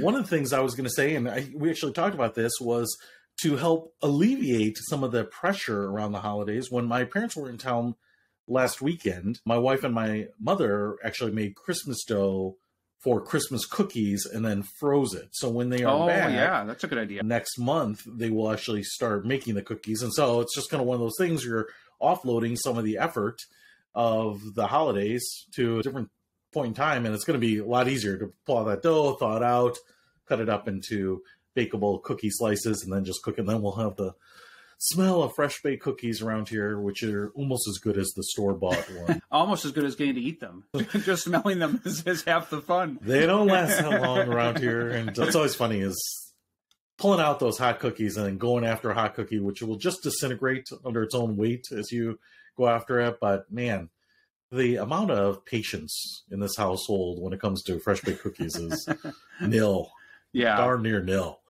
One of the things I was going to say, and we actually talked about this, was to help alleviate some of the pressure around the holidays. When my parents were in town last weekend, my wife and my mother actually made Christmas dough for Christmas cookies and then froze it. So when they are back, yeah, that's a good idea. Next month, they will actually start making the cookies. And so it's just kind of one of those things, you're offloading some of the effort of the holidays to a different point in time. And it's going to be a lot easier to pull out that dough, thaw it out, cut it up into bakeable cookie slices, and then just cook it. And then we'll have the smell of fresh baked cookies around here, which are almost as good as the store-bought one. Almost as good as getting to eat them. Just smelling them is half the fun. They don't last that long around here. And what's always funny is pulling out those hot cookies and then going after a hot cookie, which will just disintegrate under its own weight as you go after it. But man, the amount of patience in this household when it comes to fresh baked cookies is nil. Yeah. Darn near nil.